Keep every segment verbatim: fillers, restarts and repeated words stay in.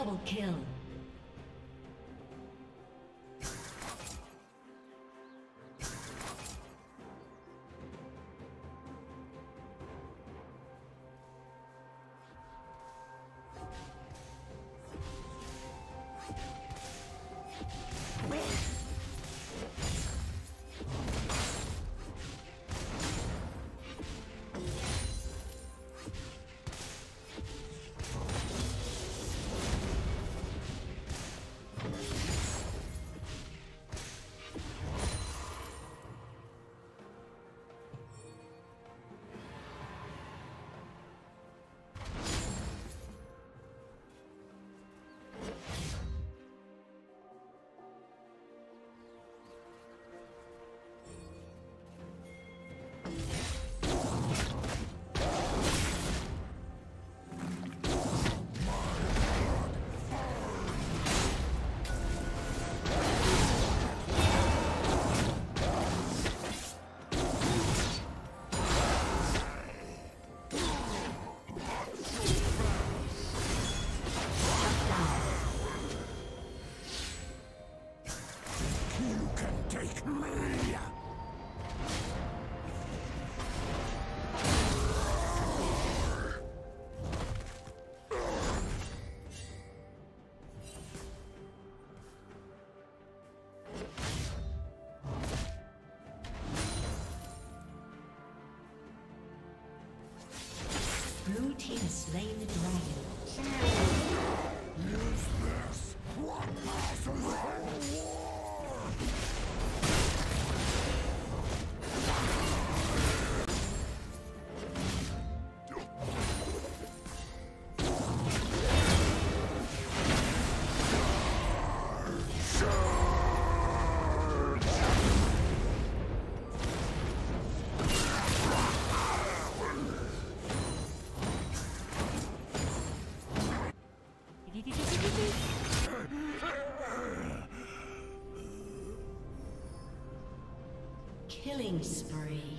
Double kill. Blue team has slain the dragon. Use this. What matters in war? Killing spree.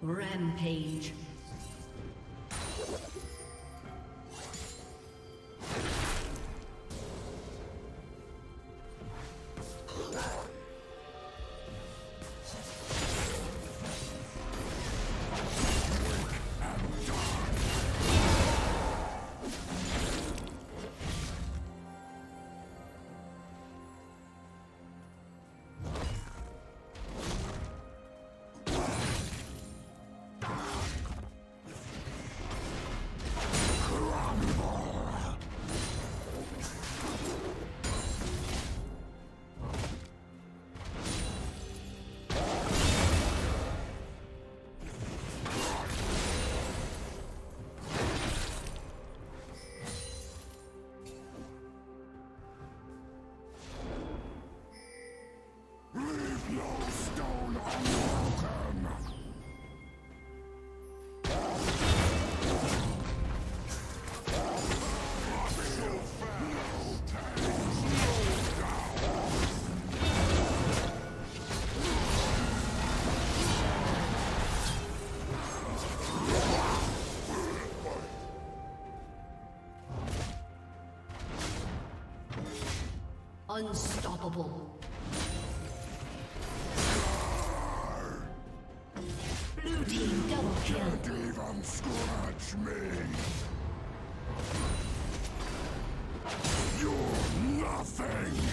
Rampage. Unstoppable. Blue team double kill. Can't even scratch me. You're nothing.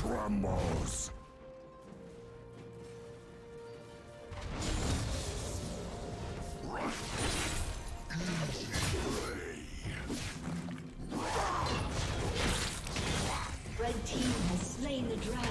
trembles. Red team has slain the dragon.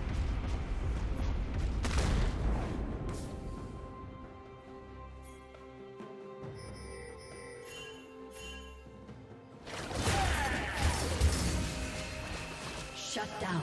destroyed. Shut down.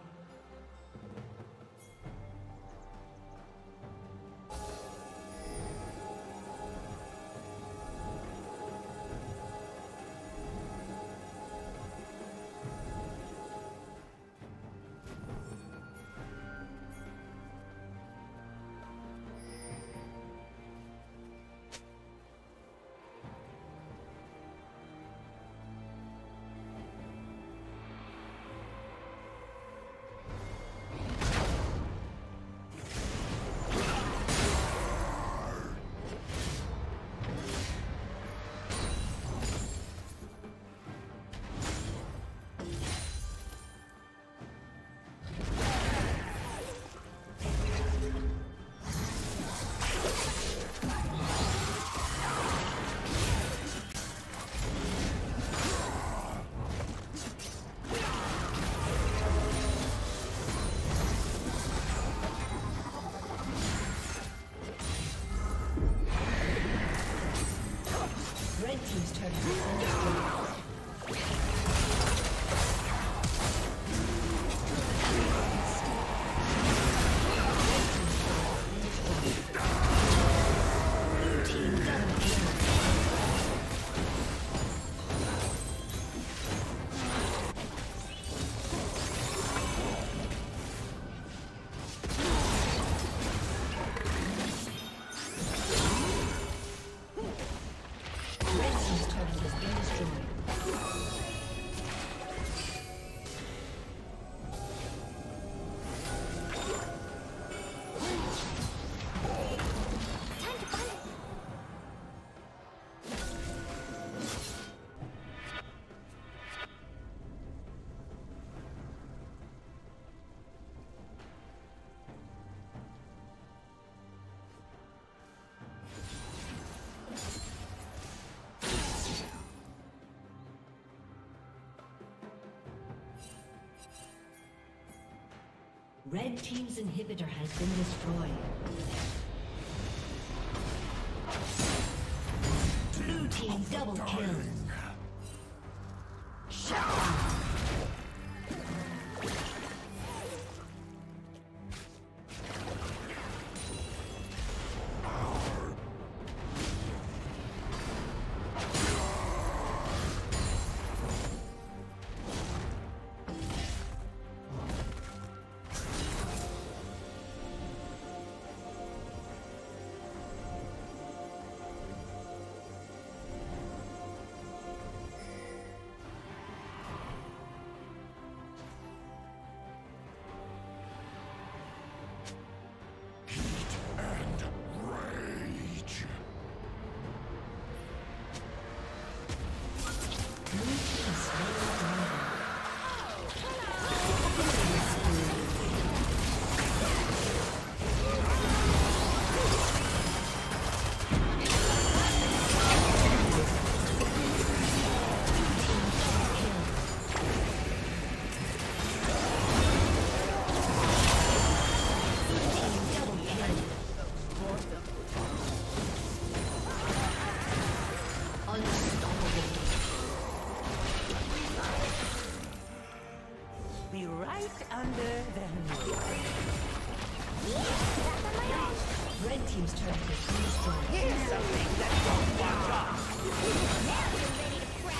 Red team's inhibitor has been destroyed. Blue team double kill. Shut down. team's turret has been destroyed. Here's something that won't watch us. Now you're ready to frown.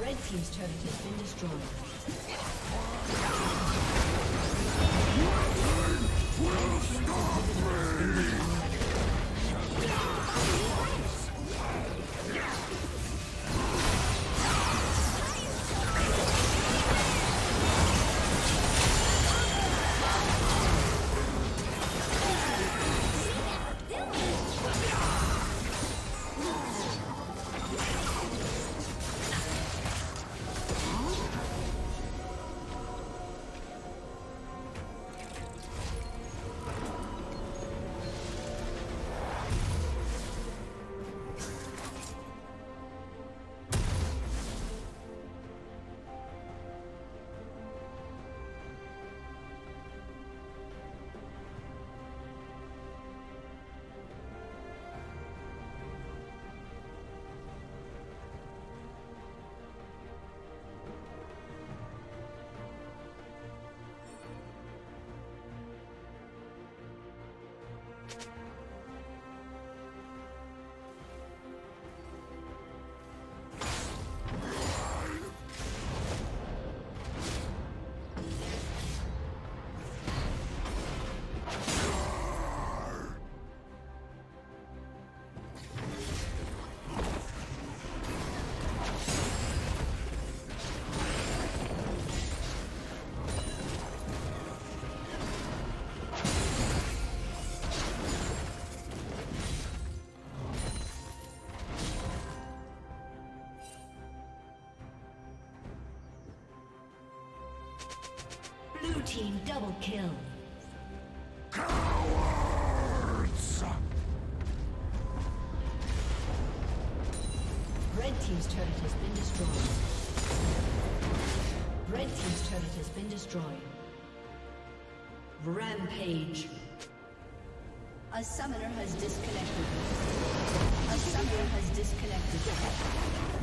Red team's turret has been destroyed. Nothing will stop me. Team double kill. Cowards! Red team's turret has been destroyed. Red team's turret has been destroyed. Rampage. A summoner has disconnected. A summoner has disconnected.